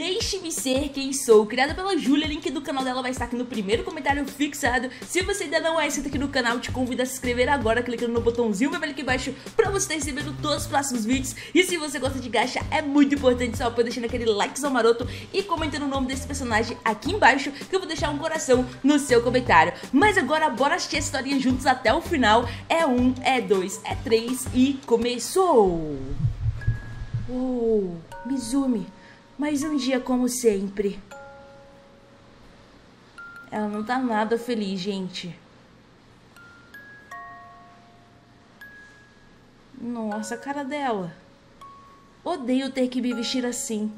Deixe-me ser quem sou, criada pela Júlia, link do canal dela vai estar aqui no primeiro comentário fixado. Se você ainda não é inscrito aqui no canal, te convido a se inscrever agora, clicando no botãozinho vermelho aqui embaixo, pra você estar recebendo todos os próximos vídeos. E se você gosta de gacha, é muito importante seu apoio, deixando aquele likezão maroto e comentando o nome desse personagem aqui embaixo, que eu vou deixar um coração no seu comentário. Mas agora, bora assistir a historinha juntos até o final. É 1, é 2, é 3 e começou! Uou, Mizumi! Mais um dia como sempre. Ela não tá nada feliz, gente. Nossa, a cara dela. Odeio ter que me vestir assim.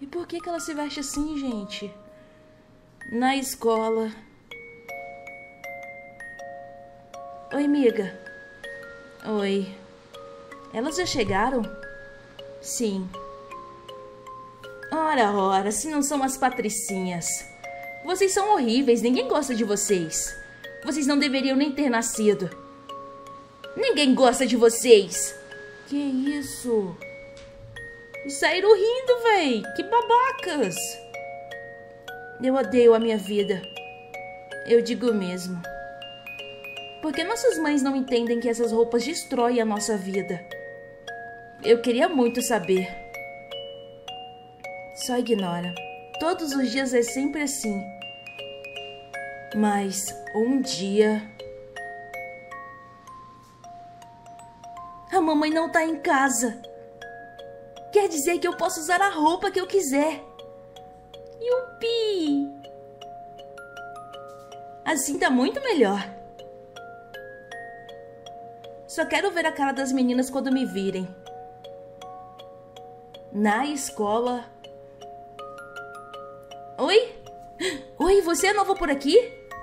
E por que que ela se veste assim, gente? Na escola. Oi, amiga. Oi. Elas já chegaram? Sim. Ora, ora, se não são as patricinhas. Vocês são horríveis, ninguém gosta de vocês. Vocês não deveriam nem ter nascido. Ninguém gosta de vocês. Que isso? E saíram rindo, véi. Que babacas. Eu odeio a minha vida. Eu digo mesmo. Porque nossas mães não entendem que essas roupas destroem a nossa vida. Eu queria muito saber. Só ignora. Todos os dias é sempre assim. Mas um dia... A mamãe não tá em casa. Quer dizer que eu posso usar a roupa que eu quiser. Yupi! Assim tá muito melhor. Só quero ver a cara das meninas quando me virem. Na escola... Oi? Oi, você é nova por aqui?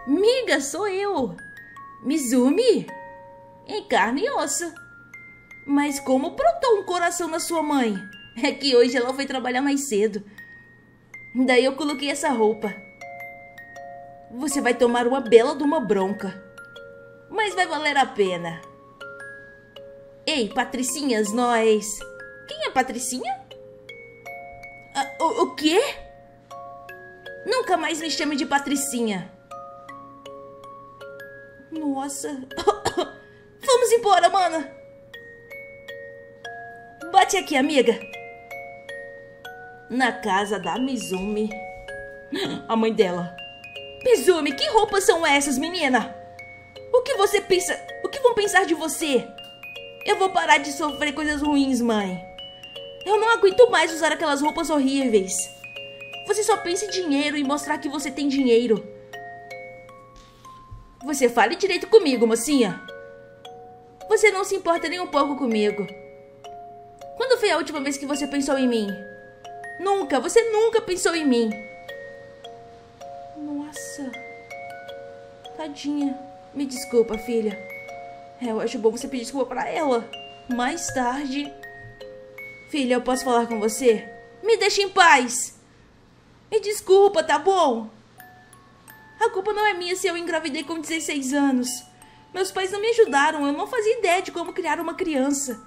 Miga, sou eu. Mizumi? Em carne e osso. Mas como brotou um coração na sua mãe? É que hoje ela foi trabalhar mais cedo. Daí eu coloquei essa roupa. Você vai tomar uma bela de uma bronca. Mas vai valer a pena. Ei, patricinhas, nós... Quem é patricinha? O quê? Nunca mais me chame de patricinha. Nossa. Vamos embora, mana. Bate aqui, amiga. Na casa da Mizumi. A mãe dela. Mizumi, que roupas são essas, menina? O que você pensa? O que vão pensar de você? Eu vou parar de sofrer coisas ruins, mãe. Eu não aguento mais usar aquelas roupas horríveis. Você só pensa em dinheiro e mostrar que você tem dinheiro. Você fale direito comigo, mocinha. Você não se importa nem um pouco comigo. Quando foi a última vez que você pensou em mim? Nunca, você nunca pensou em mim. Nossa. Tadinha. Me desculpa, filha. Eu acho bom você pedir desculpa pra ela. Mais tarde. Filha, eu posso falar com você? Me deixa em paz. Me desculpa, tá bom? A culpa não é minha se eu engravidei com 16 anos. Meus pais não me ajudaram, eu não fazia ideia de como criar uma criança.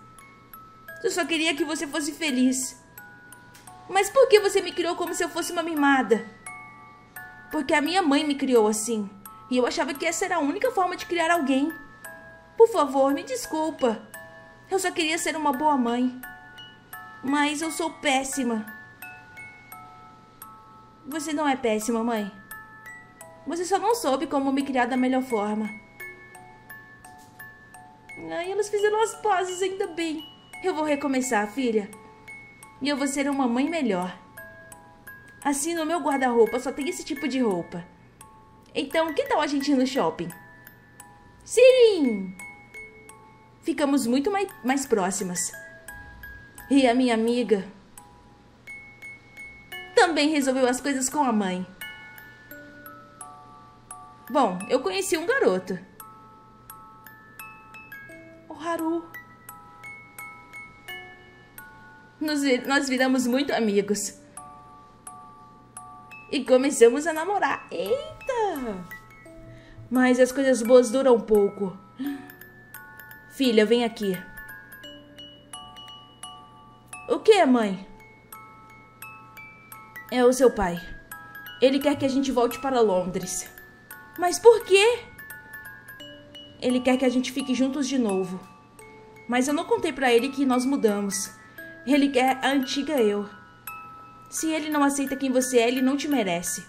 Eu só queria que você fosse feliz. Mas por que você me criou como se eu fosse uma mimada? Porque a minha mãe me criou assim. E eu achava que essa era a única forma de criar alguém. Por favor, me desculpa. Eu só queria ser uma boa mãe. Mas eu sou péssima. Você não é péssima, mãe. Você só não soube como me criar da melhor forma. Ai, elas fizeram as pazes, ainda bem. Eu vou recomeçar, filha. E eu vou ser uma mãe melhor. Assim, no meu guarda-roupa só tem esse tipo de roupa. Então, que tal a gente ir no shopping? Sim! Ficamos muito mais próximas. E a minha amiga... Também resolveu as coisas com a mãe. Bom, eu conheci um garoto. O Haru. Nós viramos muito amigos. E começamos a namorar. Eita! Mas as coisas boas duram um pouco. Filha, vem aqui. O que, mãe? É o seu pai. Ele quer que a gente volte para Londres. Mas por quê? Ele quer que a gente fique juntos de novo. Mas eu não contei pra ele que nós mudamos. Ele quer a antiga eu. Se ele não aceita quem você é, ele não te merece.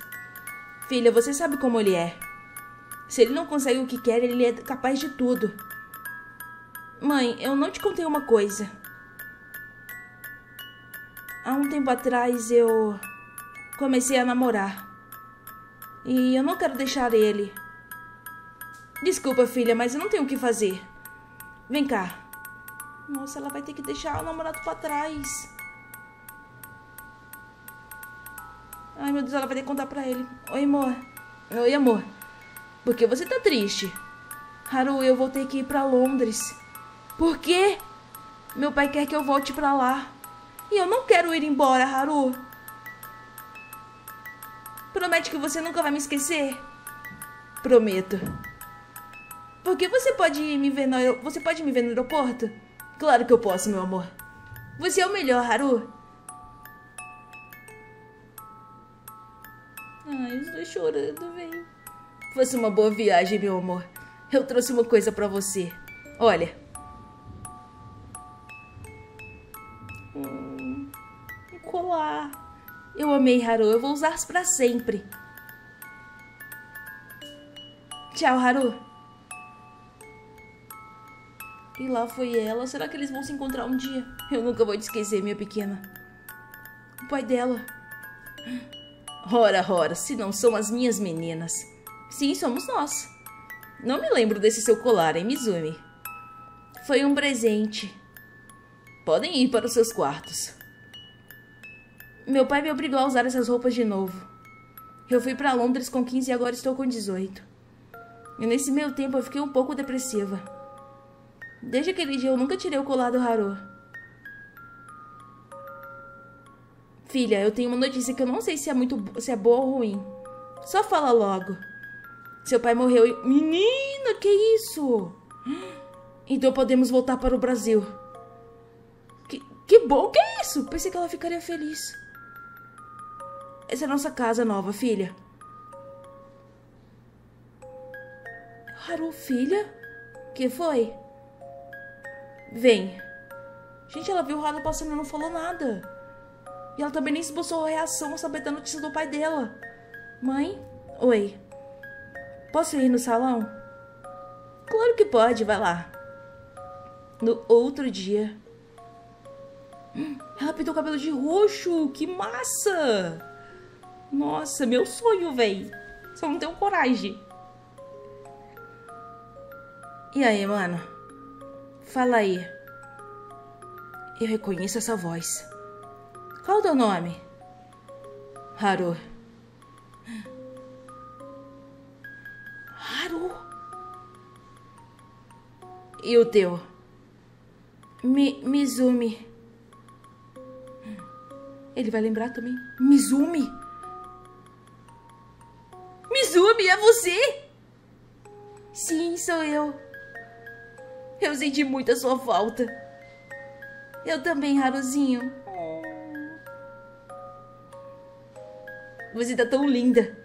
Filha, você sabe como ele é. Se ele não consegue o que quer, ele é capaz de tudo. Mãe, eu não te contei uma coisa. Há um tempo atrás eu comecei a namorar. E eu não quero deixar ele. Desculpa, filha, mas eu não tenho o que fazer. Vem cá. Nossa, ela vai ter que deixar o namorado pra trás. Ai, meu Deus, ela vai ter que contar pra ele. Oi, amor. Oi, amor. Por que você tá triste? Haru, eu vou ter que ir pra Londres. Por quê? Meu pai quer que eu volte pra lá. E eu não quero ir embora, Haru. Promete que você nunca vai me esquecer? Prometo. Porque você pode me ver no aeroporto? Claro que eu posso, meu amor. Você é o melhor, Haru. Ai, eu estou chorando, velho. Fosse uma boa viagem, meu amor. Eu trouxe uma coisa pra você. Olha. Um colar. Eu amei, Haru. Eu vou usar pra sempre. Tchau, Haru. E lá foi ela. Será que eles vão se encontrar um dia? Eu nunca vou te esquecer, minha pequena. O pai dela. Ora, ora, se não são as minhas meninas. Sim, somos nós. Não me lembro desse seu colar, hein, Mizumi? Foi um presente. Podem ir para os seus quartos. Meu pai me obrigou a usar essas roupas de novo. Eu fui para Londres com 15 e agora estou com 18. E nesse meio tempo eu fiquei um pouco depressiva. Desde aquele dia eu nunca tirei o colar do Haru. Filha, eu tenho uma notícia que eu não sei se é boa ou ruim. Só fala logo. Seu pai morreu e... Menina, que isso? Então podemos voltar para o Brasil. Que bom, que é isso? Pensei que ela ficaria feliz. Essa é a nossa casa nova, filha. Haru, filha? Que foi? Vem. Gente, ela viu o Haru passando e não falou nada. E ela também nem esboçou a reação ao saber da notícia do pai dela. Mãe? Oi. Posso ir no salão? Claro que pode, vai lá. No outro dia. Ela pintou o cabelo de roxo, que massa! Nossa, meu sonho, véi. Só não tenho coragem. E aí, mano? Fala aí. Eu reconheço essa voz. Qual o teu nome? Haru. Haru? E o teu? Mizumi. Ele vai lembrar também. Mizumi? Mizumi, é você? Sim, sou eu. Eu senti muito a sua falta. Eu também, Haruzinho. Você tá tão linda.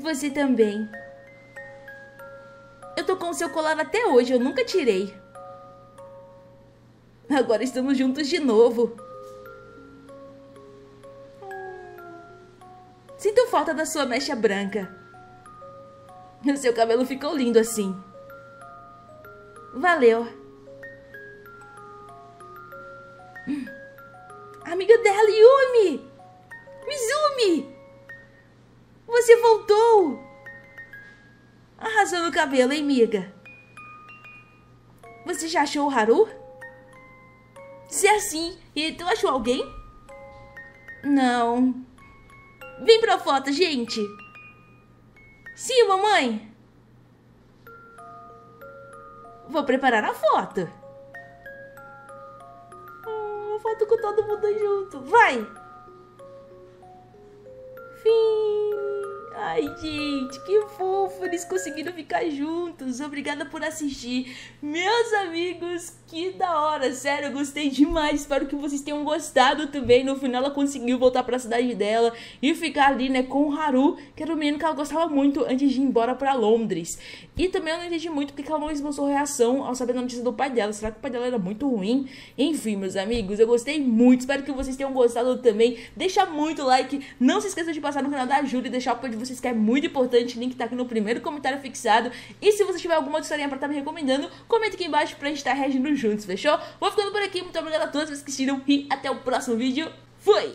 Você também. Eu tô com o seu colar até hoje, eu nunca tirei. Agora estamos juntos de novo. Sinto falta da sua mecha branca. O seu cabelo ficou lindo assim. Valeu. Amiga dela, Yumi! Mizumi! Você voltou! Arrasou no cabelo, hein, miga? Você já achou o Haru? Se é assim, e tu achou alguém? Não. Vem pra foto, gente! Sim, mamãe! Vou preparar a foto. Oh, a foto com todo mundo junto. Vai! Ai, Ai, gente, que fofo, eles conseguiram ficar juntos. Obrigada por assistir. Meus amigos, que da hora, sério, eu gostei demais. Espero que vocês tenham gostado também. No final ela conseguiu voltar pra cidade dela e ficar ali, né, com o Haru, que era o menino que ela gostava muito antes de ir embora pra Londres. E também eu não entendi muito porque ela não esboçou reação ao saber da notícia do pai dela. Será que o pai dela era muito ruim? Enfim, meus amigos, eu gostei muito. Espero que vocês tenham gostado também. Deixa muito like. Não se esqueça de passar no canal da Júlia e deixar o apoio de vocês, que é muito importante. O link tá aqui no primeiro comentário fixado. E se você tiver alguma outra historinha pra estar me recomendando, comenta aqui embaixo pra gente estar reagindo juntos, fechou? Vou ficando por aqui. Muito obrigada a todos que assistiram e até o próximo vídeo. Fui!